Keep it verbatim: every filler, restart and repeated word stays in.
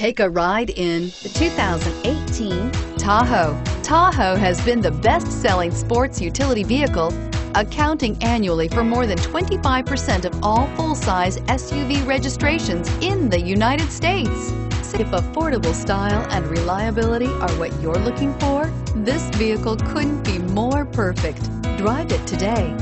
Take a ride in the two thousand eighteen Tahoe. Tahoe has been the best-selling sports utility vehicle, accounting annually for more than twenty-five percent of all full-size S U V registrations in the United States. If affordable style and reliability are what you're looking for, this vehicle couldn't be more perfect. Drive it today.